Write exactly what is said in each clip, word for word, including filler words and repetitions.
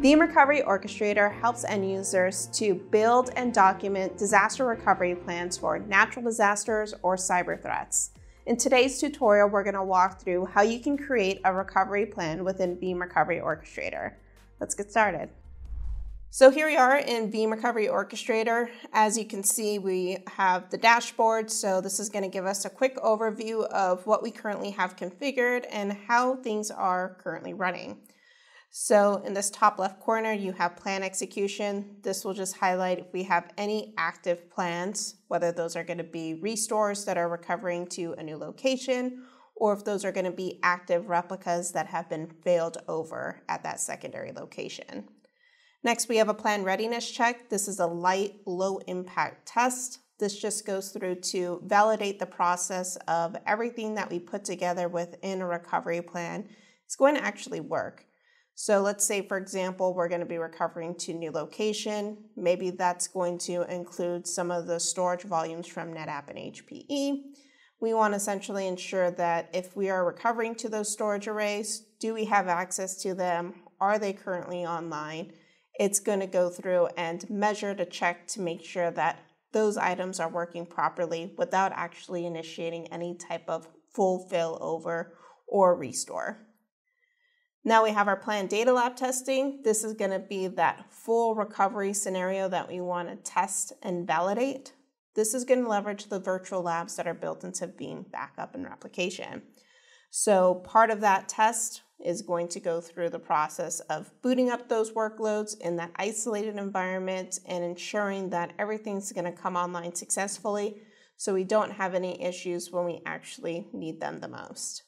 Veeam Recovery Orchestrator helps end users to build and document disaster recovery plans for natural disasters or cyber threats. In today's tutorial, we're going to walk through how you can create a recovery plan within Veeam Recovery Orchestrator. Let's get started. So here we are in Veeam Recovery Orchestrator. As you can see, we have the dashboard. So this is going to give us a quick overview of what we currently have configured and how things are currently running. So in this top left corner, you have plan execution. This will just highlight if we have any active plans, whether those are going to be restores that are recovering to a new location, or if those are going to be active replicas that have been failed over at that secondary location. Next, we have a plan readiness check. This is a light, low impact test. This just goes through to validate the process of everything that we put together within a recovery plan is going to actually work. So let's say, for example, we're going to be recovering to new location. Maybe that's going to include some of the storage volumes from NetApp and H P E. We want to essentially ensure that if we are recovering to those storage arrays, do we have access to them? Are they currently online? It's going to go through and measure to check to make sure that those items are working properly without actually initiating any type of full failover or restore. Now we have our planned data lab testing. This is going to be that full recovery scenario that we want to test and validate. This is going to leverage the virtual labs that are built into Veeam Backup and Replication. So part of that test is going to go through the process of booting up those workloads in that isolated environment and ensuring that everything's going to come online successfully so we don't have any issues when we actually need them the most.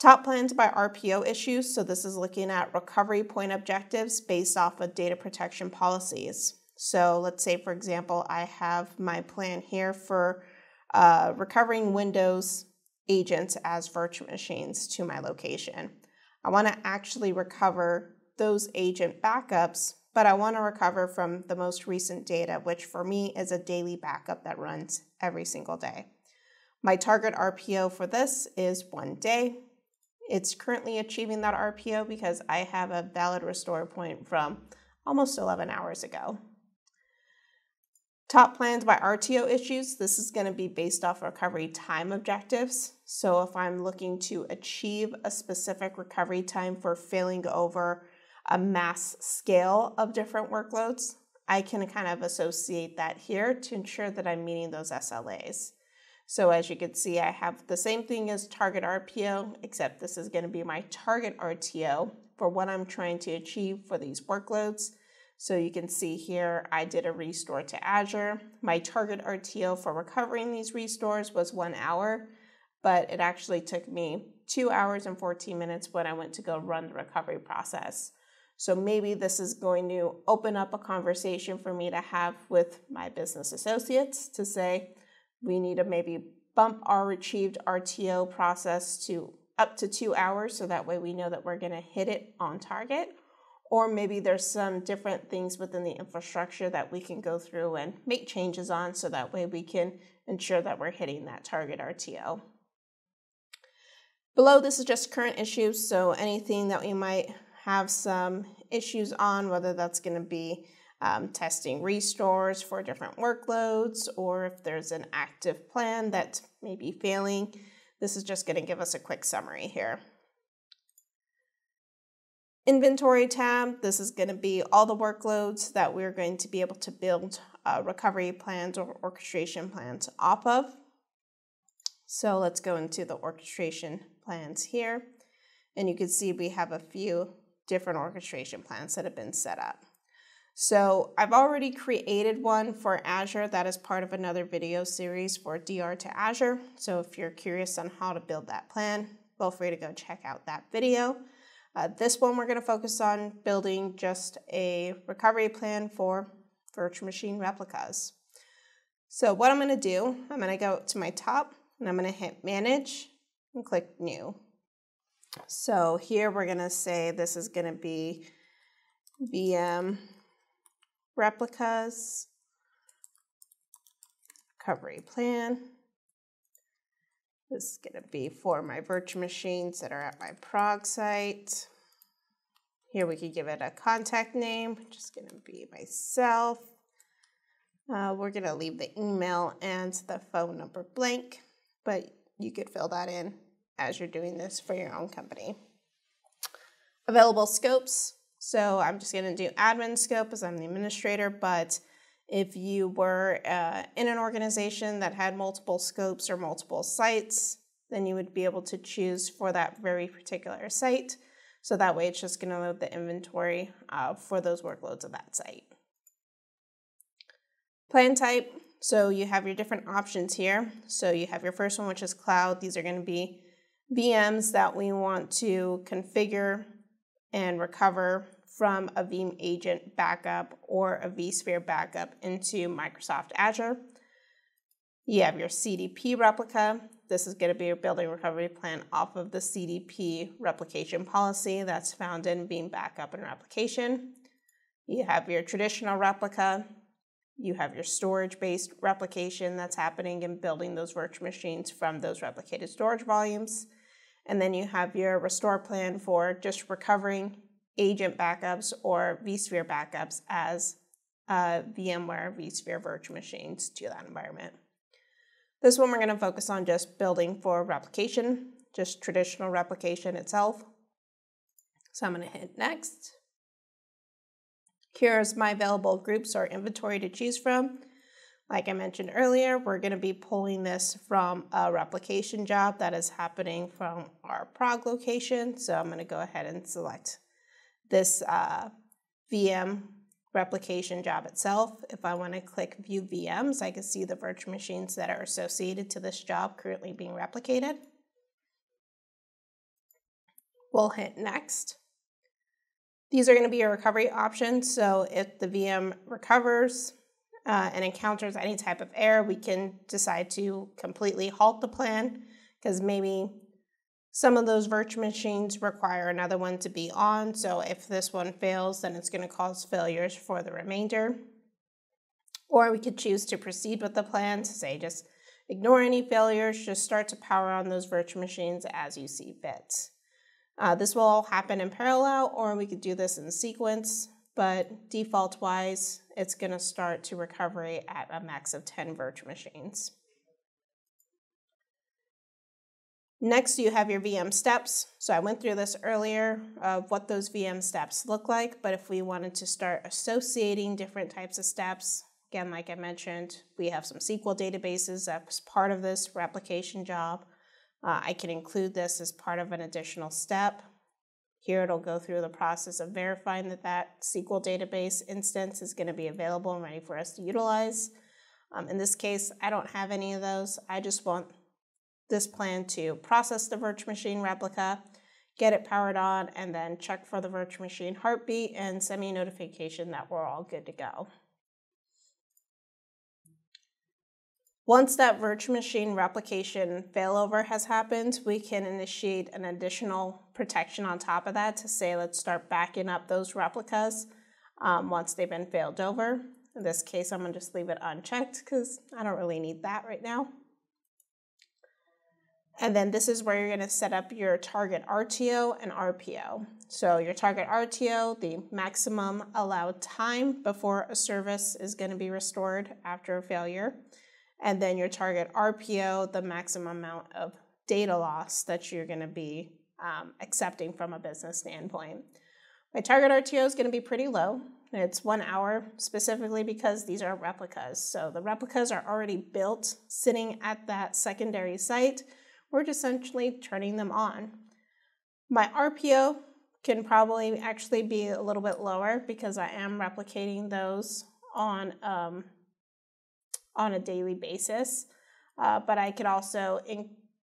Top plans by R P O issues, so this is looking at recovery point objectives based off of data protection policies. So let's say, for example, I have my plan here for uh, recovering Windows agents as virtual machines to my location. I want to actually recover those agent backups, but I want to recover from the most recent data, which for me is a daily backup that runs every single day. My target R P O for this is one day. It's currently achieving that R P O because I have a valid restore point from almost eleven hours ago. Top plans by R T O issues. This is going to be based off recovery time objectives. So if I'm looking to achieve a specific recovery time for failing over a mass scale of different workloads, I can kind of associate that here to ensure that I'm meeting those S L As. So as you can see, I have the same thing as target R P O, except this is going to be my target R T O for what I'm trying to achieve for these workloads. So you can see here, I did a restore to Azure. My target R T O for recovering these restores was one hour, but it actually took me two hours and fourteen minutes when I went to go run the recovery process. So maybe this is going to open up a conversation for me to have with my business associates to say, we need to maybe bump our achieved R T O process to up to two hours so that way we know that we're going to hit it on target. Or maybe there's some different things within the infrastructure that we can go through and make changes on so that way we can ensure that we're hitting that target R T O. Below, this is just current issues, so anything that we might have some issues on, whether that's going to be Um, testing restores for different workloads, or if there's an active plan that may be failing. This is just going to give us a quick summary here. Inventory tab, this is going to be all the workloads that we're going to be able to build uh, recovery plans or orchestration plans off of. So let's go into the orchestration plans here. And you can see we have a few different orchestration plans that have been set up. So I've already created one for Azure that is part of another video series for D R to Azure. So if you're curious on how to build that plan, feel free to go check out that video. Uh, this one, we're going to focus on building just a recovery plan for virtual machine replicas. So what I'm going to do, I'm going to go to my top and I'm going to hit manage and click new. So here we're going to say this is going to be Veeam Replicas, recovery plan, This is going to be for my virtual machines that are at my Prague site. Here we could give it a contact name, just going to be myself. Uh, we're going to leave the email and the phone number blank, but you could fill that in as you're doing this for your own company. Available scopes. So I'm just going to do admin scope as I'm the administrator, but if you were uh, in an organization that had multiple scopes or multiple sites, then you would be able to choose for that very particular site. So that way it's just going to load the inventory uh, for those workloads of that site. Plan type. So you have your different options here. So you have your first one, which is cloud. These are going to be V Ms that we want to configure and recover from a Veeam agent backup or a vSphere backup into Microsoft Azure. You have your C D P replica. This is going to be your building recovery plan off of the C D P replication policy that's found in Veeam Backup and Replication. You have your traditional replica. You have your storage-based replication that's happening and building those virtual machines from those replicated storage volumes. And then you have your restore plan for just recovering agent backups or vSphere backups as uh, VMware vSphere virtual machines to that environment. This one we're going to focus on just building for replication, just traditional replication itself. So I'm going to hit next. Here's my available groups or inventory to choose from. Like I mentioned earlier, we're going to be pulling this from a replication job that is happening from our Prague location. So I'm going to go ahead and select this uh, V M replication job itself. If I want to click View V Ms, I can see the virtual machines that are associated to this job currently being replicated. We'll hit Next. These are going to be your recovery options. So if the V M recovers uh, and encounters any type of error, we can decide to completely halt the plan because maybe some of those virtual machines require another one to be on. So if this one fails, then it's going to cause failures for the remainder. Or we could choose to proceed with the plan to say just ignore any failures, just start to power on those virtual machines as you see fit. Uh, this will all happen in parallel, or we could do this in sequence, but default-wise, it's going to start to recovery at a max of ten virtual machines. Next, you have your V M steps. So I went through this earlier of what those V M steps look like, but if we wanted to start associating different types of steps, again, like I mentioned, we have some S Q L databases that's part of this replication job. Uh, I can include this as part of an additional step. Here it'll go through the process of verifying that that S Q L database instance is going to be available and ready for us to utilize. Um, in this case, I don't have any of those. I just want this plan to process the virtual machine replica, get it powered on, and then check for the virtual machine heartbeat and send me a notification that we're all good to go. Once that virtual machine replication failover has happened, we can initiate an additional protection on top of that to say, let's start backing up those replicas um, once they've been failed over. In this case, I'm gonna just leave it unchecked because I don't really need that right now. And then this is where you're going to set up your target R T O and R P O. So your target R T O, the maximum allowed time before a service is going to be restored after a failure. And then your target R P O, the maximum amount of data loss that you're going to be um, accepting from a business standpoint. My target R T O is going to be pretty low. It's one hour specifically because these are replicas. So the replicas are already built sitting at that secondary site. We're just essentially turning them on. My R P O can probably actually be a little bit lower because I am replicating those on, um, on a daily basis, uh, but I could also in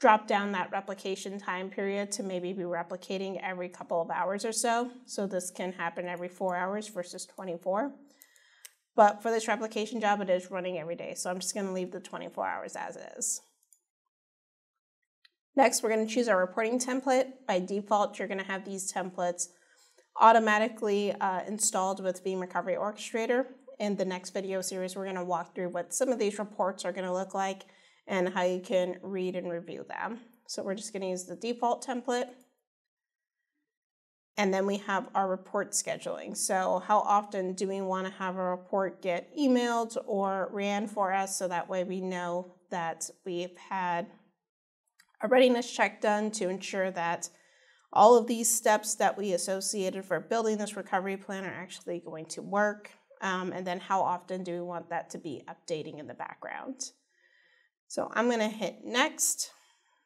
drop down that replication time period to maybe be replicating every couple of hours or so. So this can happen every four hours versus twenty-four. But for this replication job, it is running every day. So I'm just gonna leave the twenty-four hours as is. Next, we're going to choose our reporting template. By default, you're going to have these templates automatically uh, installed with Veeam Recovery Orchestrator. In the next video series, we're going to walk through what some of these reports are going to look like and how you can read and review them. So we're just going to use the default template. And then we have our report scheduling. So how often do we want to have a report get emailed or ran for us, so that way we know that we've had a readiness check done to ensure that all of these steps that we associated for building this recovery plan are actually going to work. Um, and then how often do we want that to be updating in the background? So I'm going to hit next.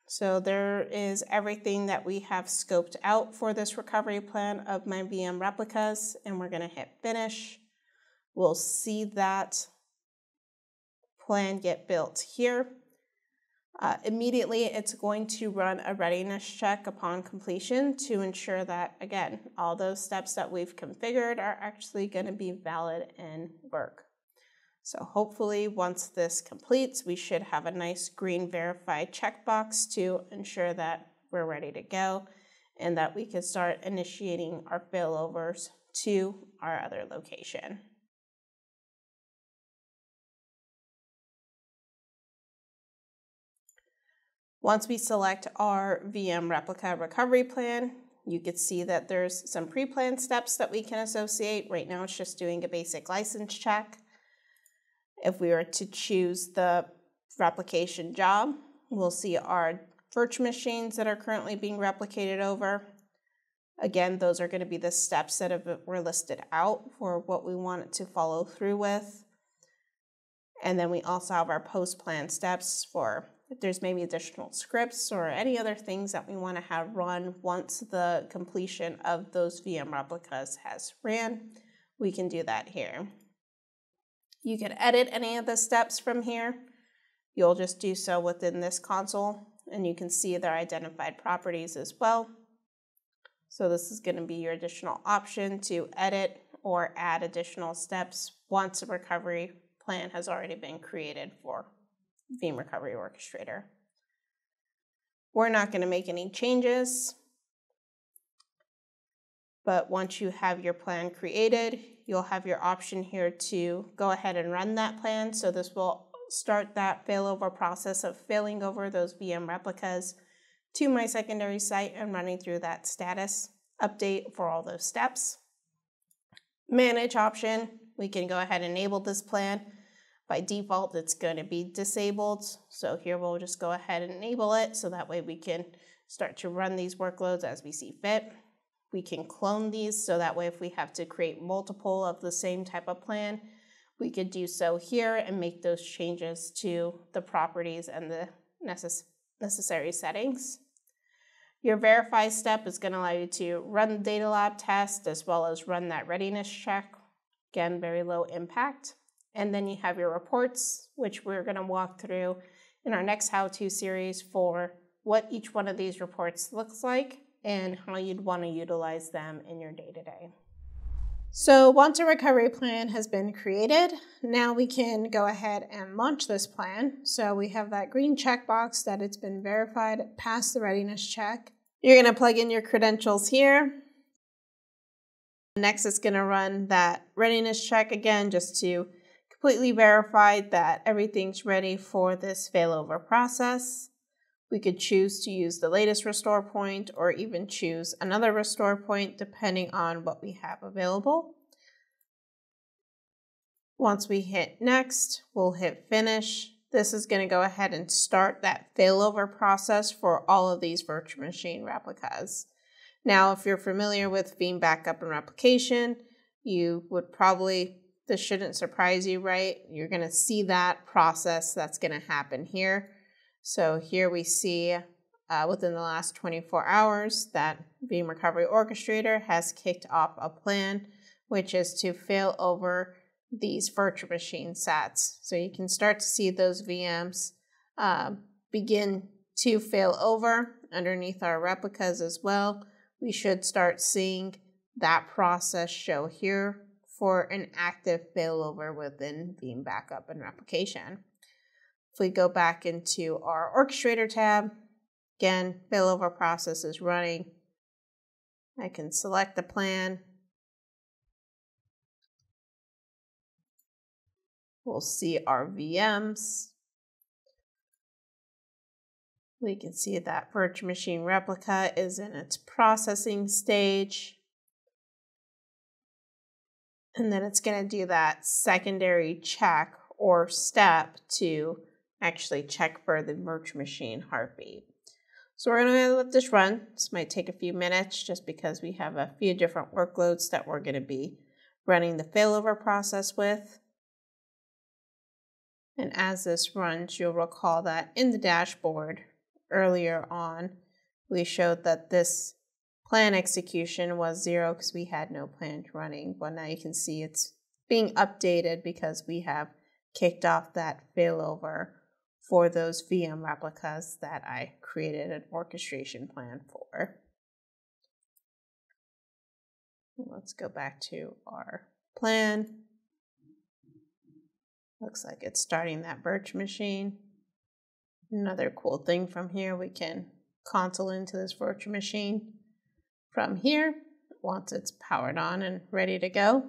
So there is everything that we have scoped out for this recovery plan of my Veeam replicas, and we're going to hit finish. We'll see that plan get built here. Uh, immediately, it's going to run a readiness check upon completion to ensure that, again, all those steps that we've configured are actually going to be valid and work. So hopefully, once this completes, we should have a nice green verify checkbox to ensure that we're ready to go and that we can start initiating our failovers to our other location. Once we select our Veeam Replica Recovery Plan, you can see that there's some pre-planned steps that we can associate. Right now, it's just doing a basic license check. If we were to choose the replication job, we'll see our virtual machines that are currently being replicated over. Again, those are going to be the steps that have, were listed out for what we want it to follow through with. And then we also have our post-plan steps for if there's maybe additional scripts or any other things that we want to have run once the completion of those Veeam replicas has ran, we can do that here. You can edit any of the steps from here. You'll just do so within this console, and you can see their identified properties as well. So this is going to be your additional option to edit or add additional steps once a recovery plan has already been created for Veeam Recovery Orchestrator. We're not going to make any changes, but once you have your plan created, you'll have your option here to go ahead and run that plan. So this will start that failover process of failing over those Veeam replicas to my secondary site and running through that status update for all those steps. Manage option, we can go ahead and enable this plan. By default, it's going to be disabled, so here we'll just go ahead and enable it so that way we can start to run these workloads as we see fit. We can clone these, so that way if we have to create multiple of the same type of plan, we could do so here and make those changes to the properties and the necess- necessary settings. Your verify step is going to allow you to run the data lab test as well as run that readiness check. Again, very low impact. And then you have your reports, which we're going to walk through in our next how-to series for what each one of these reports looks like and how you'd want to utilize them in your day-to-day. So once a recovery plan has been created, now we can go ahead and launch this plan. So we have that green checkbox that it's been verified past the readiness check. You're going to plug in your credentials here. Next, it's going to run that readiness check again just to completely verified that everything's ready for this failover process. We could choose to use the latest restore point or even choose another restore point depending on what we have available. Once we hit next, we'll hit finish. This is going to go ahead and start that failover process for all of these virtual machine replicas. Now, if you're familiar with Veeam Backup and Replication, you would probably this shouldn't surprise you, right? You're going to see that process that's going to happen here. So here we see uh, within the last twenty-four hours that Veeam Recovery Orchestrator has kicked off a plan, which is to fail over these virtual machine sets. So you can start to see those V Ms uh, begin to fail over underneath our replicas as well. We should start seeing that process show here for an active failover within Veeam Backup and Replication. If we go back into our Orchestrator tab, again, failover process is running. I can select the plan. We'll see our V Ms. We can see that virtual machine replica is in its processing stage. And then it's going to do that secondary check or step to actually check for the virtual machine heartbeat. So we're going to let this run. This might take a few minutes just because we have a few different workloads that we're going to be running the failover process with. And as this runs, you'll recall that in the dashboard earlier on, we showed that this plan execution was zero because we had no plan running. Well, now you can see it's being updated because we have kicked off that failover for those Veeam replicas that I created an orchestration plan for. Let's go back to our plan. Looks like it's starting that virtual machine. Another cool thing from here, we can console into this virtual machine from here once it's powered on and ready to go.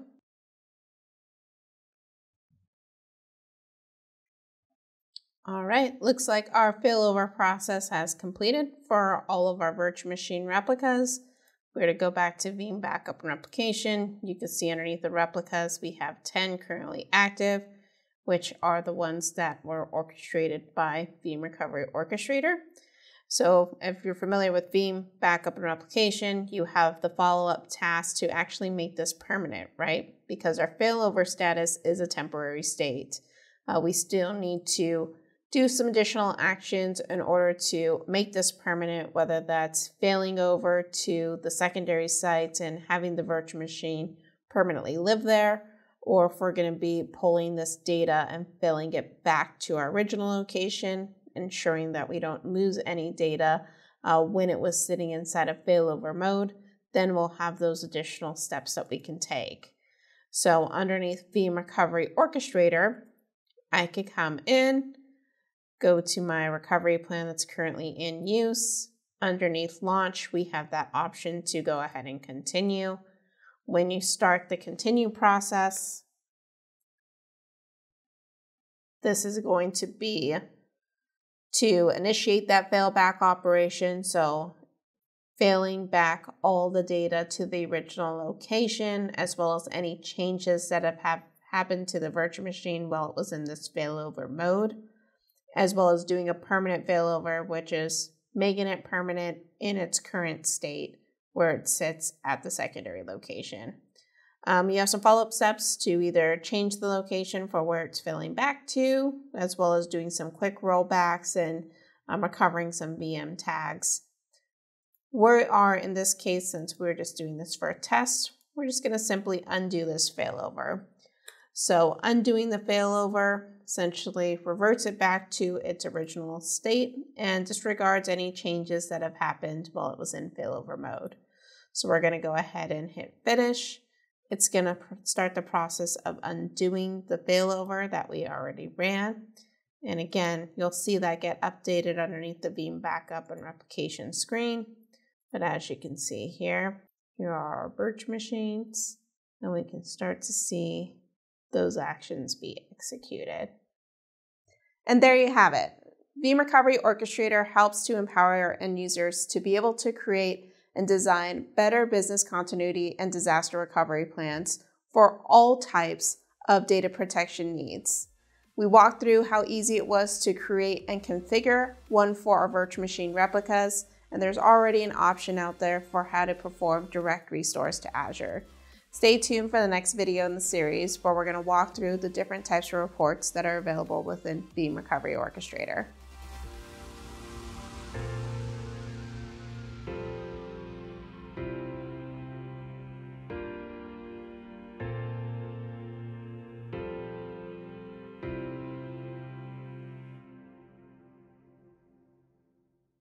All right, looks like our failover process has completed for all of our virtual machine replicas. We're to go back to Veeam Backup and Replication. You can see underneath the replicas, we have ten currently active, which are the ones that were orchestrated by Veeam Recovery Orchestrator. So if you're familiar with Veeam Backup and Replication, you have the follow-up task to actually make this permanent, right? Because our failover status is a temporary state. Uh, we still need to do some additional actions in order to make this permanent, whether that's failing over to the secondary sites and having the virtual machine permanently live there, or if we're going to be pulling this data and failing it back to our original location, ensuring that we don't lose any data uh, when it was sitting inside of failover mode, then we'll have those additional steps that we can take. So underneath Veeam Recovery Orchestrator, I could come in, go to my recovery plan that's currently in use. Underneath launch, we have that option to go ahead and continue. When you start the continue process, this is going to be to initiate that failback operation. So failing back all the data to the original location, as well as any changes that have ha- happened to the virtual machine while it was in this failover mode, as well as doing a permanent failover, which is making it permanent in its current state where it sits at the secondary location. Um, you have some follow-up steps to either change the location for where it's failing back to, as well as doing some quick rollbacks and um, recovering some V M tags. We are, in this case, since we're just doing this for a test, we're just gonna simply undo this failover. So undoing the failover essentially reverts it back to its original state and disregards any changes that have happened while it was in failover mode. So we're going to go ahead and hit finish. It's going to start the process of undoing the failover that we already ran. And again, you'll see that get updated underneath the Veeam Backup and Replication screen. But as you can see here, here are our virtual machines, and we can start to see those actions be executed. And there you have it. Veeam Recovery Orchestrator helps to empower our end users to be able to create and design better business continuity and disaster recovery plans for all types of data protection needs. We walked through how easy it was to create and configure one for our virtual machine replicas, and there's already an option out there for how to perform direct restores to Azure. Stay tuned for the next video in the series where we're going to walk through the different types of reports that are available within Veeam Recovery Orchestrator.